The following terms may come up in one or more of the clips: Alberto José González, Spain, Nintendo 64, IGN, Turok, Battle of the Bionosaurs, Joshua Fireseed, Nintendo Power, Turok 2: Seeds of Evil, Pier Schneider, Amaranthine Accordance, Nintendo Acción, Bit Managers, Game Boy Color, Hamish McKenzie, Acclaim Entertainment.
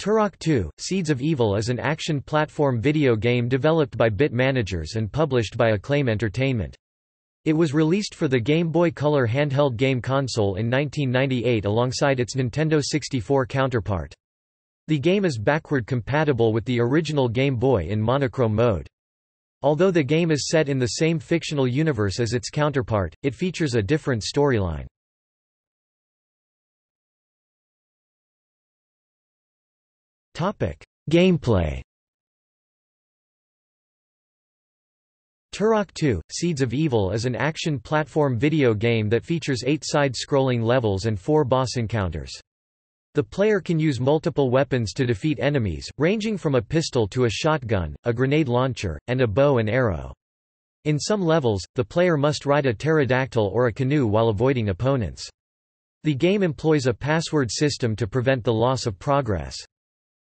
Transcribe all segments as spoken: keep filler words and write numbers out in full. Turok two, Seeds of Evil is an action platform video game developed by Bit Managers and published by Acclaim Entertainment. It was released for the Game Boy Color handheld game console in nineteen ninety-eight alongside its Nintendo sixty-four counterpart. The game is backward compatible with the original Game Boy in monochrome mode. Although the game is set in the same fictional universe as its counterpart, it features a different storyline. Gameplay. Turok two, Seeds of Evil is an action platform video game that features eight side-scrolling levels and four boss encounters. The player can use multiple weapons to defeat enemies, ranging from a pistol to a shotgun, a grenade launcher, and a bow and arrow. In some levels, the player must ride a pterodactyl or a canoe while avoiding opponents. The game employs a password system to prevent the loss of progress.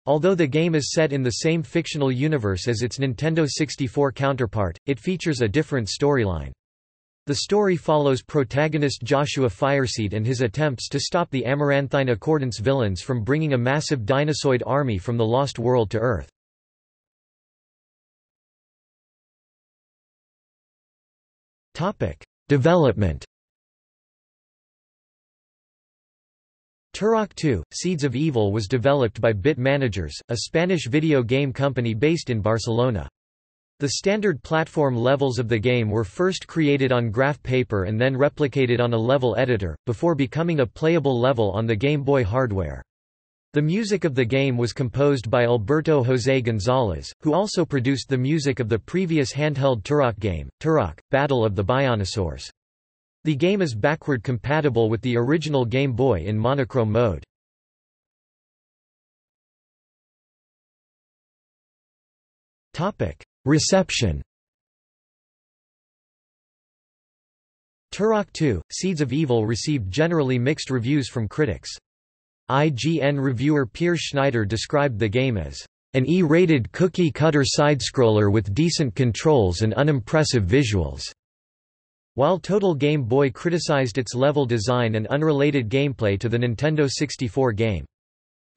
Although the game is set in the same fictional universe as its Nintendo sixty-four counterpart, it features a different storyline. The story follows protagonist Joshua Fireseed and his attempts to stop the Amaranthine Accordance villains from bringing a massive dinosaur army from the Lost World to Earth. Development. Turok two, Seeds of Evil was developed by Bit Managers, a Spanish video game company based in Barcelona. The standard platform levels of the game were first created on graph paper and then replicated on a level editor, before becoming a playable level on the Game Boy hardware. The music of the game was composed by Alberto José González, who also produced the music of the previous handheld Turok game, Turok, Battle of the Bionosaurs. The game is backward compatible with the original Game Boy in monochrome mode. Reception. Turok two, Seeds of Evil received generally mixed reviews from critics. I G N reviewer Pier Schneider described the game as, "...an E-rated cookie-cutter sidescroller with decent controls and unimpressive visuals." While Total Game Boy criticized its level design and unrelated gameplay to the Nintendo sixty-four game.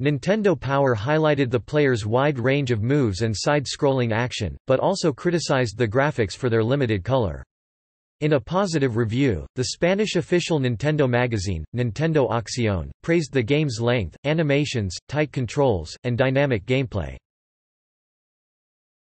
Nintendo Power highlighted the player's wide range of moves and side-scrolling action, but also criticized the graphics for their limited color. In a positive review, the Spanish official Nintendo magazine, Nintendo Acción, praised the game's length, animations, tight controls, and dynamic gameplay.